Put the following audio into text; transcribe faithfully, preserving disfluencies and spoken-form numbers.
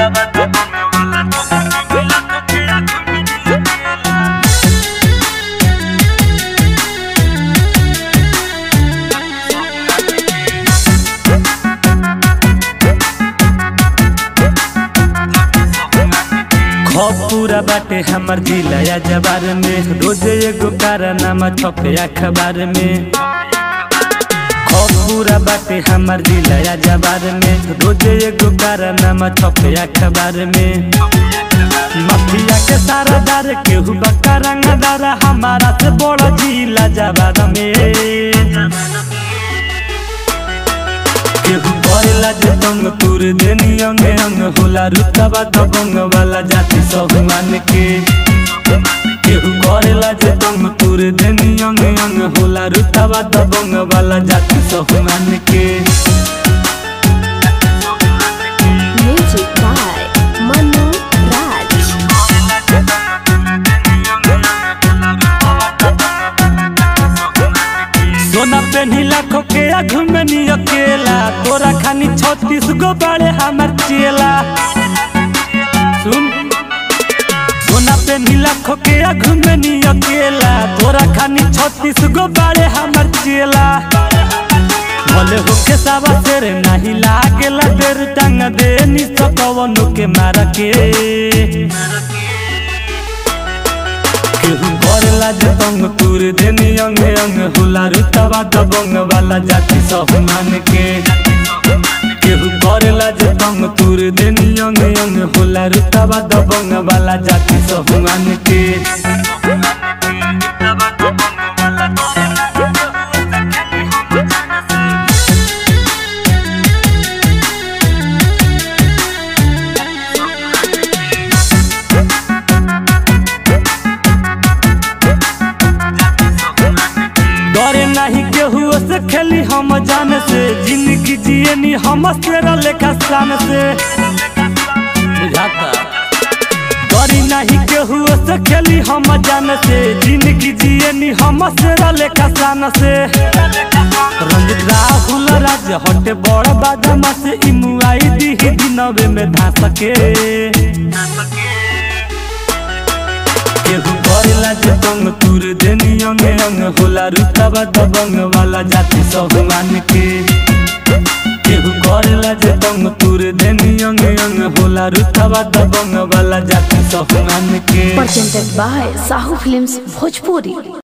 पूरा बाटे हमर जिला जवार में रोज एगो कारनामा छपे अखबार में। पूरा बाटे हमर जिला जवार में रोज एगो कारनामा छपे अखबार में। मफिया के सारादार केहू बक्का रंगदार हमारा से बड़ा जिला जवार में। केहू पड़ेला जे तंग पूरे दुनिया में अंग होला रुतबा दबंग वाला जाति सब मान के। केहू करेला जे तंग पूरे दुनिया में अंग होला रुतबा दबंग वाला जाति सब मान के। घुमनी अकेला तोरा खानी छत्तीस गो बड़े हमार चेला। सुन सोना पे नीला खोकेया घुमनी अकेला तोरा खानी छत्तीस गो बड़े हमार चेला। भले होके सावा शेर नहीं लागेला देर टांग दे नी सकवनो के मारा के। केहू करेला जे तंग पूरे दुनिया में अंग होला रुतबा दबंग वाला जाति सब मान के। केहू करेला जे तंग पूरे दुनिया में अंग होला रुतबा दबंग वाला जाति सब मान के। केहू से खेली हम जान से जिंदगी जियनी हम तेरा लेखा शान से। डरी नहीं केहू से खेली हम जान से जिंदगी जियनी हम तेरा लेखा शान से। रंजित राहुल राज हटे बड़ा बादामा से इमुआई दी दिनवे में धांस के। केहू करेला जे तंग पूरे दुनिया में अंग होला रुतबा दबंग वाला जाति सब मान के। केहू करेला जे तंग पूरे दुनिया में अंग होला रुतबा दबंग वाला जाति सब मान के। Presented by Sahu Films Bhojpuri।